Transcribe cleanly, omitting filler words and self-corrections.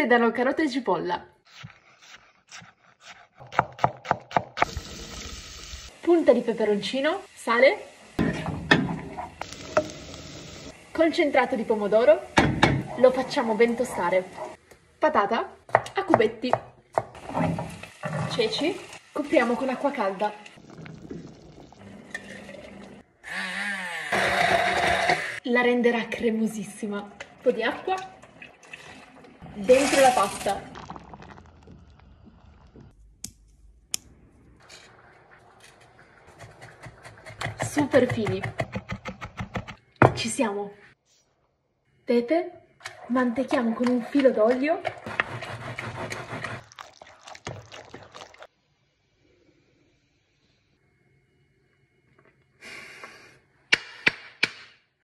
sedano, carota e cipolla. Punta di peperoncino, sale, concentrato di pomodoro, lo facciamo ben tostare, patata a cubetti, ceci, copriamo con acqua calda, la renderà cremosissima, un po' di acqua, dentro la pasta. Super fini. Ci siamo. Pepe, mantechiamo con un filo d'olio.